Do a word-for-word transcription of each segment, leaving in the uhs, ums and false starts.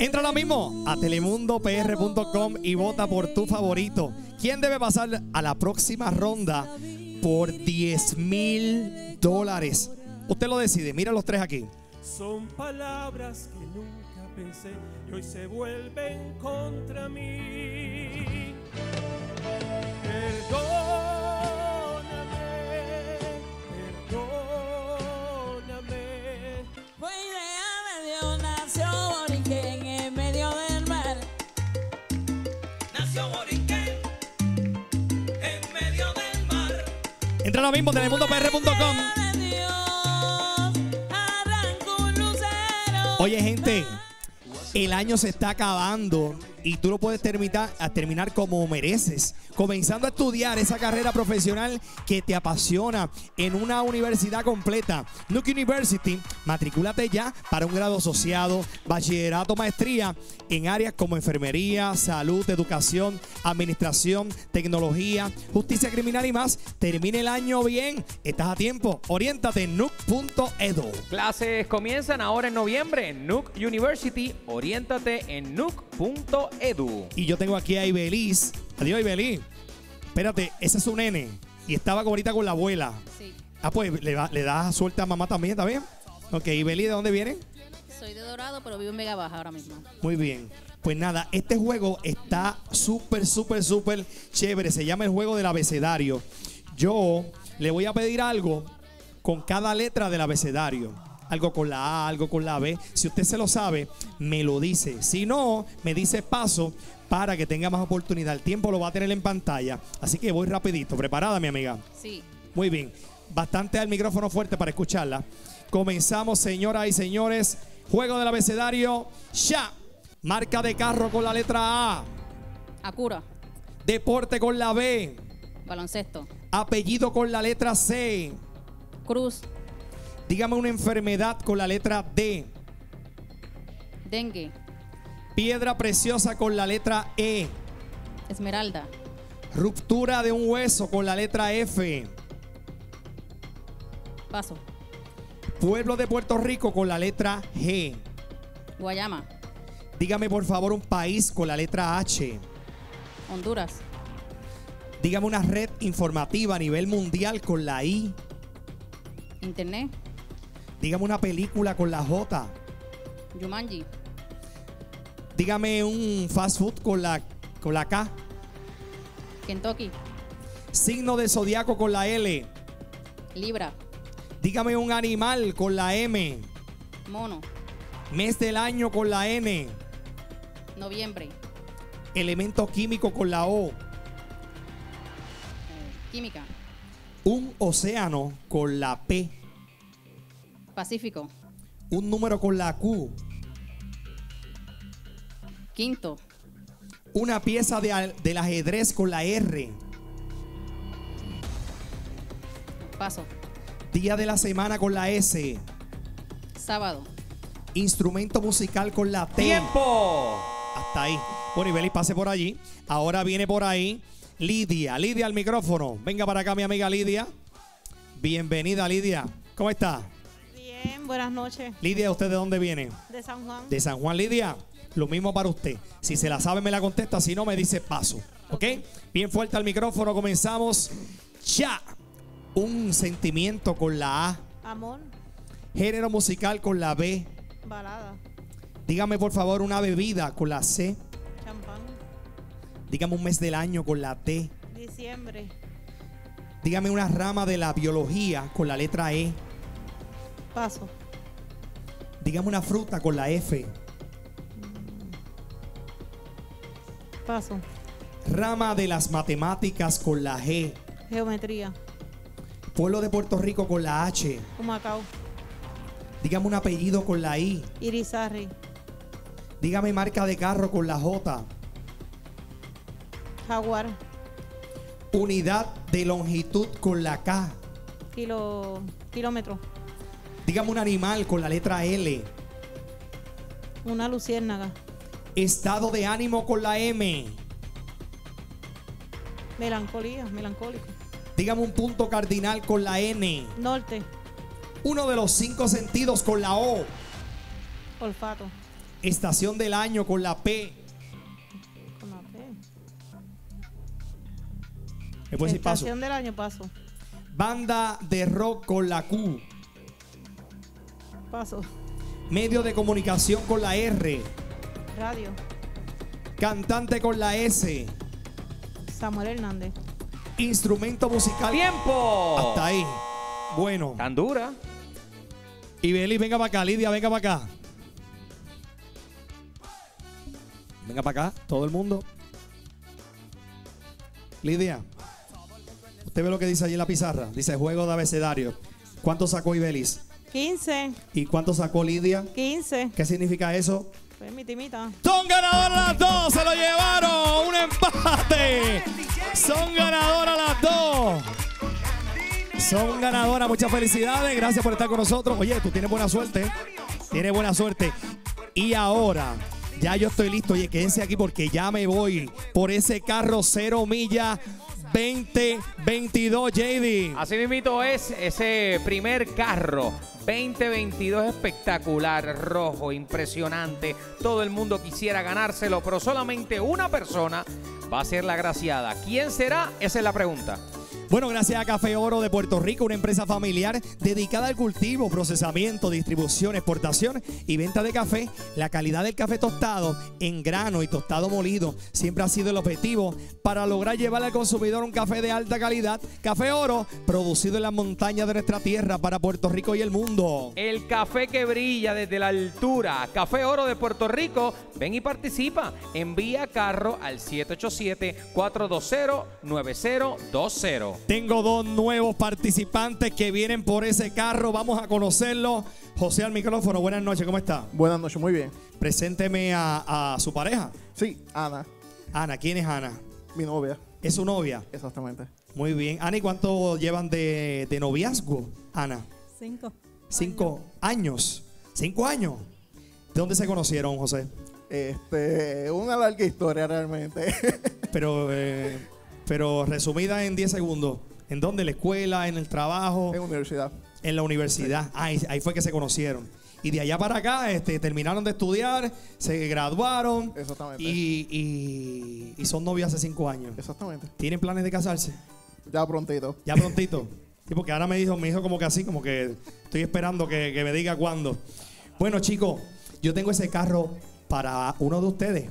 Entra ahora mismo a telemundo p r punto com y vota por tu favorito. ¿Quién debe pasar a la próxima ronda por diez mil dólares? Usted lo decide. Mira los tres aquí. Son palabras que nunca pensé y hoy se vuelven contra mí. Perdóname, perdóname. Fue idea de Dios, nació Boriquen en medio del mar. Nació Boriquen en medio del mar. Entra ahora mismo en telemundo p r punto com. Oye, gente, el año se está acabando y tú lo puedes terminar, a terminar como mereces, comenzando a estudiar esa carrera profesional que te apasiona en una universidad completa. Nuke University, matricúlate ya para un grado asociado, bachillerato, maestría en áreas como enfermería, salud, educación, administración, tecnología, justicia criminal y más. Termina el año bien, estás a tiempo. Oriéntate en nuke punto edu. Clases comienzan ahora en noviembre en Nuke University. Oriéntate en nuke punto edu. Y yo tengo aquí a Ibeliz. Adiós, Ibeliz. Espérate, ese es un nene. Y estaba ahorita con la abuela. Sí. Ah, pues le, le das suerte a mamá también, ¿está bien? Ok, Ibeliz, ¿de dónde viene? Soy de Dorado, pero vivo en Vega Baja ahora mismo. Muy bien. Pues nada, este juego está súper, súper, súper chévere. Se llama el juego del abecedario. Yo le voy a pedir algo con cada letra del abecedario. Algo con la A, algo con la B. Si usted se lo sabe, me lo dice. Si no, me dice paso para que tenga más oportunidad. El tiempo lo va a tener en pantalla. Así que voy rapidito. ¿Preparada, mi amiga? Sí. Muy bien. Bastante al micrófono fuerte para escucharla. Comenzamos, señoras y señores. Juego del abecedario. Ya. Marca de carro con la letra A. Acura. Deporte con la B. Baloncesto. Apellido con la letra C. Cruz. Dígame una enfermedad con la letra D. Dengue. Piedra preciosa con la letra E. Esmeralda. Ruptura de un hueso con la letra F. Paso. Pueblo de Puerto Rico con la letra G. Guayama. Dígame por favor un país con la letra H. Honduras. Dígame una red informativa a nivel mundial con la I. Internet. Dígame una película con la J. Jumanji. Dígame un fast food con la, con la K. Kentucky. Signo de zodiaco con la L. Libra. Dígame un animal con la M. Mono. Mes del año con la N. Noviembre. Elemento químico con la O. Eh, química. Un océano con la P. Pacífico. Un número con la Q. Quinto. Una pieza de, del ajedrez con la R. Paso. Día de la semana con la S. Sábado. Instrumento musical con la T. ¡Tiempo! Hasta ahí. Bueno, Ibeliz, pase por allí. Ahora viene por ahí Lidia. Lidia al micrófono. Venga para acá, mi amiga Lidia. Bienvenida, Lidia. ¿Cómo está? Bien, buenas noches. Lidia, ¿usted de dónde viene? De San Juan. De San Juan, Lidia. Lo mismo para usted. Si se la sabe, me la contesta. Si no, me dice paso. ¿Ok? Okay. Bien fuerte al micrófono. Comenzamos ya. Un sentimiento con la A. Amor. Género musical con la B. Balada. Dígame, por favor, una bebida con la C. Champán. Dígame un mes del año con la T. Diciembre. Dígame una rama de la biología con la letra E. Paso. Dígame una fruta con la F. Paso. Rama de las matemáticas con la G. Geometría. Pueblo de Puerto Rico con la H. Humacao. Dígame un apellido con la I. Irizarri. Dígame marca de carro con la J. Jaguar. Unidad de longitud con la K. Kilo, kilómetro. Dígame un animal con la letra L. Una luciérnaga. Estado de ánimo con la M. Melancolía, melancólico. Dígame un punto cardinal con la N. Norte. Uno de los cinco sentidos con la O. Olfato. Estación del año con la P. Con la P. ¿Me puedes decir paso? Estación del año, paso. Banda de rock con la Q. Paso. Medio de comunicación con la R. Radio. Cantante con la S. Samuel Hernández. Instrumento musical. ¡Tiempo! Hasta ahí. Bueno. Tan dura. Ibeli, venga para acá. Lidia, venga para acá. Venga para acá, todo el mundo. Lidia, usted ve lo que dice allí en la pizarra. Dice juego de abecedario. ¿Cuánto sacó Ibelis? quince. ¿Y cuánto sacó Lidia? quince. ¿Qué significa eso? Pues mi timita. Son ganadoras las dos, se lo llevaron. Un empate. Son ganadoras las dos. Son ganadoras, muchas felicidades. Gracias por estar con nosotros. Oye, tú tienes buena suerte. Tienes buena suerte. Y ahora... ya yo estoy listo. Oye, quédense aquí porque ya me voy por ese carro cero millas veinte veintidós, J D. Así mismo es ese primer carro veinte veintidós, espectacular, rojo, impresionante. Todo el mundo quisiera ganárselo, pero solamente una persona va a ser la agraciada. ¿Quién será? Esa es la pregunta. Bueno, gracias a Café Oro de Puerto Rico, una empresa familiar dedicada al cultivo, procesamiento, distribución, exportación y venta de café. La calidad del café tostado en grano y tostado molido siempre ha sido el objetivo para lograr llevar al consumidor un café de alta calidad. Café Oro, producido en las montañas de nuestra tierra para Puerto Rico y el mundo. El café que brilla desde la altura. Café Oro de Puerto Rico, ven y participa. Envía carro al siete ocho siete, cuatro dos cero, nueve cero dos cero. Tengo dos nuevos participantes que vienen por ese carro. Vamos a conocerlos. José al micrófono. Buenas noches, ¿cómo está? Buenas noches, muy bien. Presénteme a, a su pareja. Sí, Ana. Ana, ¿quién es Ana? Mi novia. ¿Es su novia? Exactamente. Muy bien. Ana, ¿y cuánto llevan de, de noviazgo, Ana? Cinco. Cinco años. Cinco años. ¿De dónde se conocieron, José? Este, una larga historia realmente. Pero... Eh, Pero resumida en diez segundos, ¿en dónde? ¿En la escuela? ¿En el trabajo? En la universidad. En la universidad. Sí. Ahí, ahí fue que se conocieron. Y de allá para acá este, terminaron de estudiar, se graduaron. Exactamente. Y, y, y son novios hace cinco años. Exactamente. ¿Tienen planes de casarse? Ya prontito. Ya prontito. Sí, porque ahora me dijo, me dijo como que así, como que estoy esperando que, que me diga cuándo. Bueno, chicos, yo tengo ese carro para uno de ustedes.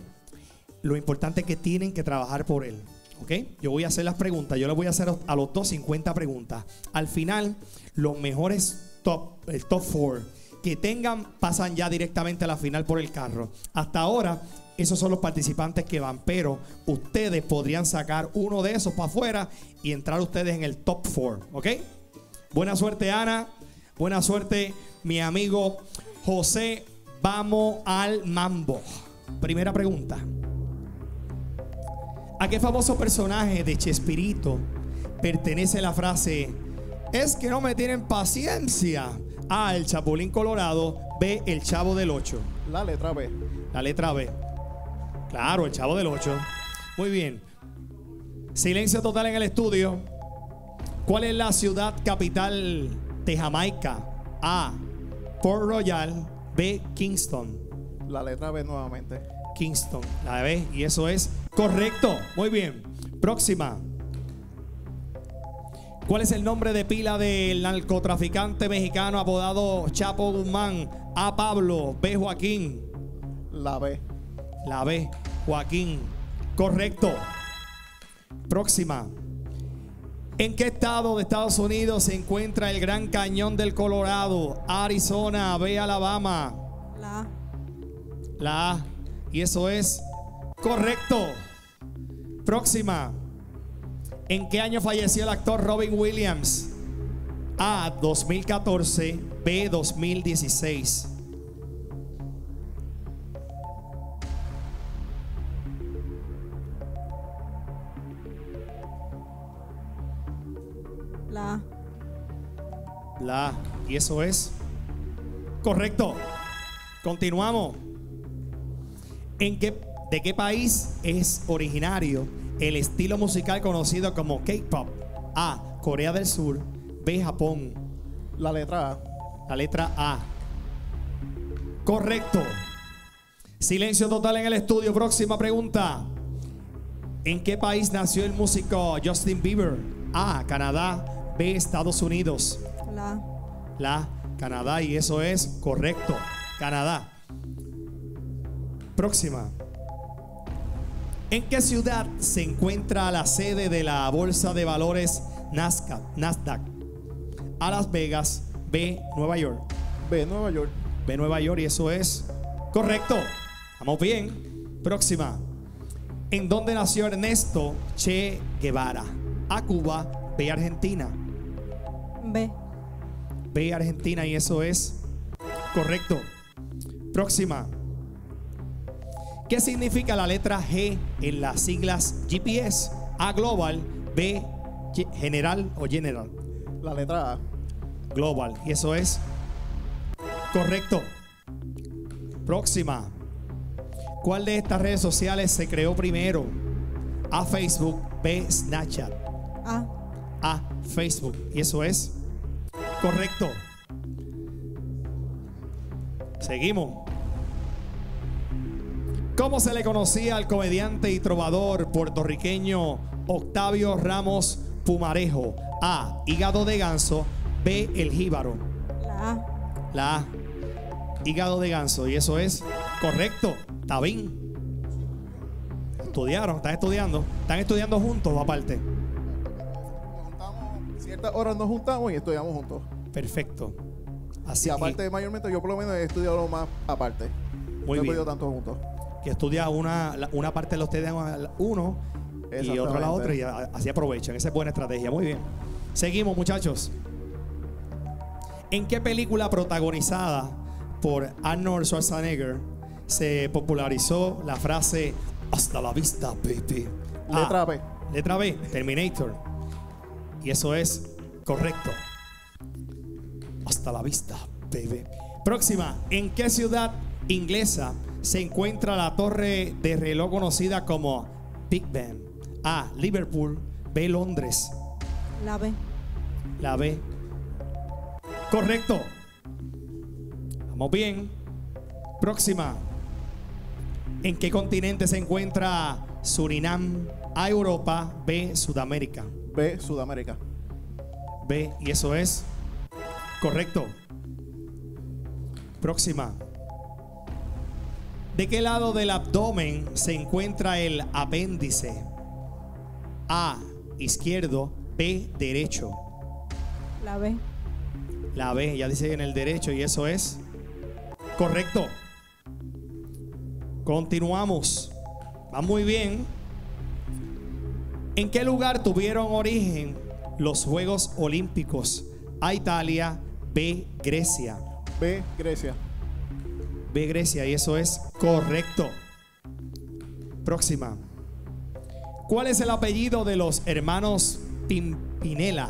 Lo importante es que tienen que trabajar por él. Okay. Yo voy a hacer las preguntas. Yo les voy a hacer a los dos cincuenta preguntas. Al final, los mejores top, el top four que tengan, pasan ya directamente a la final por el carro. Hasta ahora, esos son los participantes que van, pero ustedes podrían sacar uno de esos para afuera y entrar ustedes en el top four, ¿ok? Buena suerte, Ana. Buena suerte, mi amigo José. Vamos al mambo. Primera pregunta. ¿A qué famoso personaje de Chespirito pertenece la frase "es que no me tienen paciencia"? A, el Chapulín Colorado. B, el Chavo del ocho. La letra B. La letra B. Claro, el Chavo del ocho. Muy bien. Silencio total en el estudio. ¿Cuál es la ciudad capital de Jamaica? A, Port Royal. B, Kingston. La letra B nuevamente. Kingston, la B, y eso es correcto. Muy bien. Próxima. ¿Cuál es el nombre de pila del narcotraficante mexicano apodado Chapo Guzmán? A, Pablo. B, Joaquín. La B. La B, Joaquín. Correcto. Próxima. ¿En qué estado de Estados Unidos se encuentra el Gran Cañón del Colorado? A, Arizona. B, Alabama. La A. La A. Y eso es correcto. Próxima. ¿En qué año falleció el actor Robin Williams? A, dos mil catorce. B, dos mil dieciséis. La A. La A. Y eso es correcto. Continuamos. ¿En qué, ¿De qué país es originario el estilo musical conocido como K-pop? A, Corea del Sur. B, Japón. La letra A. La letra A. Correcto. Silencio total en el estudio. Próxima pregunta. ¿En qué país nació el músico Justin Bieber? A, Canadá. B, Estados Unidos. La. La, Canadá. Y eso es correcto. Canadá. Próxima. ¿En qué ciudad se encuentra la sede de la Bolsa de Valores Nasdaq? A, Las Vegas. B, Nueva York. B, Nueva York. B, Nueva York. Y eso es correcto. Vamos bien. Próxima. ¿En dónde nació Ernesto Che Guevara? A, Cuba. B, Argentina. B. B, Argentina. Y eso es correcto. Próxima. ¿Qué significa la letra G en las siglas G P S? A, Global. B, General o General. La letra A. Global. Y eso es correcto. Próxima. ¿Cuál de estas redes sociales se creó primero? A, Facebook. B, Snapchat. A. A, Facebook. Y eso es correcto. Seguimos. ¿Cómo se le conocía al comediante y trovador puertorriqueño Octavio Ramos Pumarejo? A, Hígado de Ganso. B, El Jíbaro. La A. La A. Hígado de Ganso. Y eso es correcto. Está bien. Estudiaron, están estudiando. Están estudiando juntos, aparte. Nos juntamos, ciertas horas nos juntamos y estudiamos juntos. Perfecto. Así y aparte, y, mayormente, yo por lo menos he estudiado más aparte. Muy no bien. No he estudiado tanto juntos. Que estudia una, una parte de los ustedes uno y otra la otra y así aprovechan. Esa es buena estrategia. Muy bien. Seguimos, muchachos. ¿En qué película protagonizada por Arnold Schwarzenegger se popularizó la frase "Hasta la vista, baby"? Letra A, B. Letra B, Terminator. Y eso es correcto. Hasta la vista, baby. Próxima. ¿En qué ciudad inglesa se encuentra la torre de reloj conocida como Big Ben? A, Liverpool. B, Londres. La B. La B. Correcto. Vamos bien. Próxima. ¿En qué continente se encuentra Surinam? A, Europa. B, Sudamérica. B, Sudamérica. B, y eso es correcto. Próxima. ¿De qué lado del abdomen se encuentra el apéndice? A, izquierdo. B, derecho. La B. La B, ya dice en el derecho y eso es correcto. Continuamos. Va muy bien. ¿En qué lugar tuvieron origen los Juegos Olímpicos? A, Italia. B, Grecia. B, Grecia. B, Grecia. Y eso es correcto. Próxima. ¿Cuál es el apellido de los hermanos Pimpinela?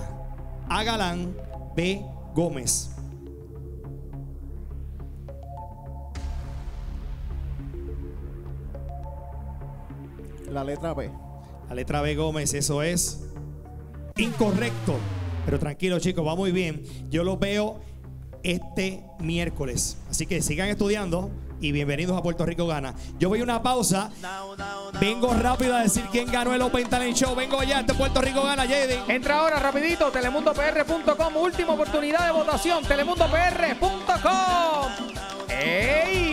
A, Galán. B, Gómez. La letra B. La letra B, Gómez. Eso es incorrecto. Pero tranquilo, chicos, va muy bien. Yo los veo este miércoles. Así que sigan estudiando y bienvenidos a Puerto Rico Gana. Yo voy a una pausa. Vengo rápido a decir quién ganó el Open Talent Show. Vengo ya, este Puerto Rico Gana, Jaden. Entra ahora rapidito, telemundo p r punto com. Última oportunidad de votación, telemundo p r punto com. ¡Ey!